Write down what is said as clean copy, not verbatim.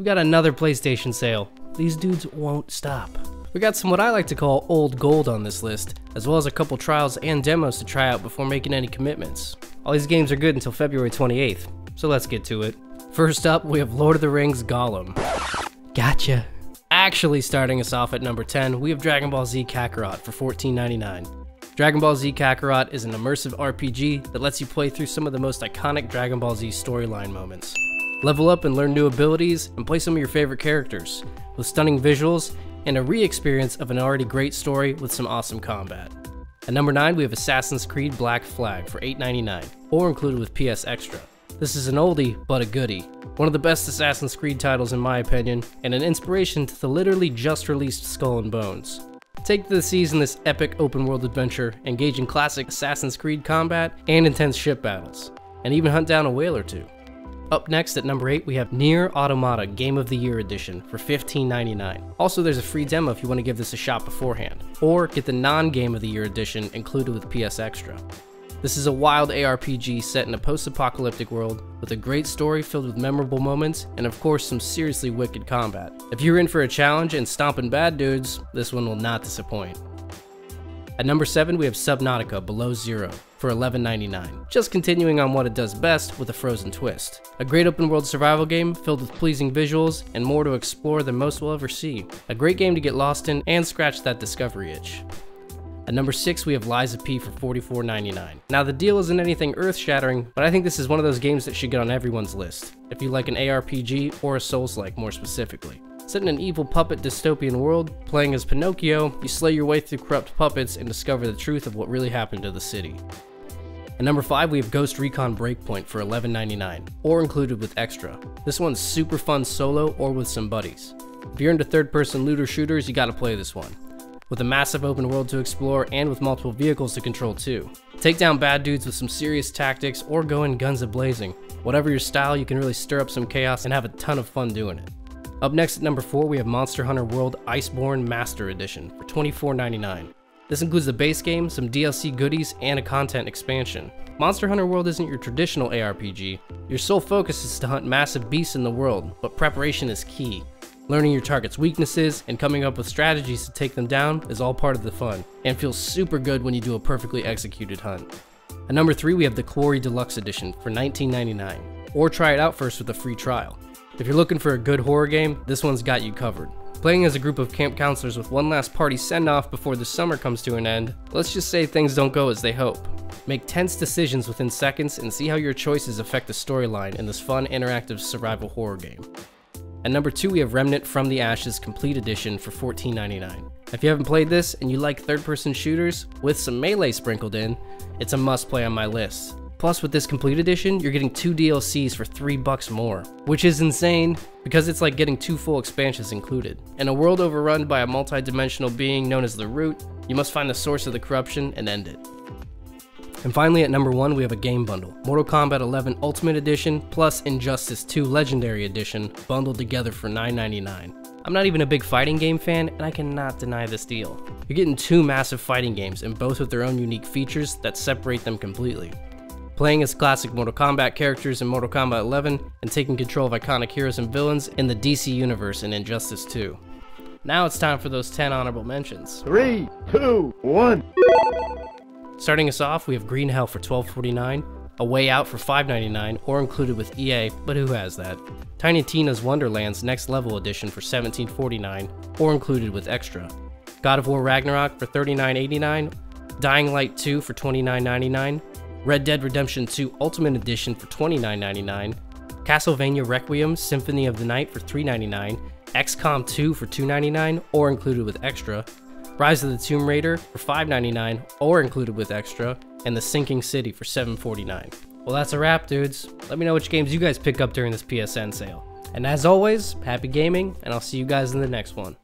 We got another PlayStation sale. These dudes won't stop. We got some what I like to call old gold on this list, as well as a couple trials and demos to try out before making any commitments. All these games are good until February 28th, so let's get to it. First up, we have Lord of the Rings Gollum. Gotcha. Actually starting us off at number 10, we have Dragon Ball Z Kakarot for $14.99. Dragon Ball Z Kakarot is an immersive RPG that lets you play through some of the most iconic Dragon Ball Z storyline moments. Level up and learn new abilities and play some of your favorite characters, with stunning visuals and a re-experience of an already great story with some awesome combat. At number 9, we have Assassin's Creed Black Flag for $8.99, or included with PS Extra. This is an oldie, but a goodie. One of the best Assassin's Creed titles in my opinion, and an inspiration to the literally just released Skull and Bones. Take to the seas in this epic open world adventure, engage in classic Assassin's Creed combat and intense ship battles, and even hunt down a whale or two. Up next at number 8, we have Nier Automata Game of the Year Edition for $15.99. Also, there's a free demo if you want to give this a shot beforehand, or get the non-Game of the Year Edition included with PS Extra. This is a wild ARPG set in a post-apocalyptic world with a great story filled with memorable moments and of course some seriously wicked combat. If you're in for a challenge and stomping bad dudes, this one will not disappoint. At number 7, we have Subnautica Below Zero for $11.99, just continuing on what it does best with a frozen twist. A great open world survival game filled with pleasing visuals and more to explore than most will ever see. A great game to get lost in and scratch that discovery itch. At number 6, we have Lies of P for $44.99. Now the deal isn't anything earth-shattering, but I think this is one of those games that should get on everyone's list, if you like an ARPG or a Souls-like more specifically. Set in an evil puppet dystopian world, playing as Pinocchio, you slay your way through corrupt puppets and discover the truth of what really happened to the city. At number 5, we have Ghost Recon Breakpoint for $11.99, or included with Extra. This one's super fun solo or with some buddies. If you're into third-person looter shooters, you gotta play this one. With a massive open world to explore and with multiple vehicles to control too. Take down bad dudes with some serious tactics or go in guns a-blazing. Whatever your style, you can really stir up some chaos and have a ton of fun doing it. Up next at number 4, we have Monster Hunter World Iceborne Master Edition for $24.99. This includes the base game, some DLC goodies, and a content expansion. Monster Hunter World isn't your traditional ARPG. Your sole focus is to hunt massive beasts in the world, but preparation is key. Learning your target's weaknesses and coming up with strategies to take them down is all part of the fun, and feels super good when you do a perfectly executed hunt. At number 3, we have The Quarry Deluxe Edition for $19.99, or try it out first with a free trial. If you're looking for a good horror game, this one's got you covered. Playing as a group of camp counselors with one last party send-off before the summer comes to an end, let's just say things don't go as they hope. Make tense decisions within seconds and see how your choices affect the storyline in this fun, interactive survival horror game. At number 2, we have Remnant from the Ashes Complete Edition for $14.99. If you haven't played this and you like third-person shooters with some melee sprinkled in, it's a must-play on my list. Plus, with this Complete Edition, you're getting 2 DLCs for $3 more, which is insane because it's like getting 2 full expansions included. In a world overrun by a multi-dimensional being known as the Root, you must find the source of the corruption and end it. And finally at number 1, we have a game bundle, Mortal Kombat 11 Ultimate Edition plus Injustice 2 Legendary Edition bundled together for $9.99. I'm not even a big fighting game fan and I cannot deny this deal. You're getting 2 massive fighting games and both with their own unique features that separate them completely. Playing as classic Mortal Kombat characters in Mortal Kombat 11 and taking control of iconic heroes and villains in the DC Universe in Injustice 2. Now it's time for those 10 honorable mentions. 3, 2, 1. Starting us off, we have Green Hell for $12.49, A Way Out for $5.99, or included with EA, but who has that? Tiny Tina's Wonderlands Next Level Edition for $17.49, or included with Extra. God of War Ragnarok for $39.89, Dying Light 2 for $29.99, Red Dead Redemption 2 Ultimate Edition for $29.99, Castlevania Requiem Symphony of the Night for $3.99, XCOM 2 for $2.99, or included with Extra. Rise of the Tomb Raider for $5.99 or included with Extra, and The Sinking City for $7.49. Well, that's a wrap, dudes. Let me know which games you guys pick up during this PSN sale. And as always, happy gaming, and I'll see you guys in the next one.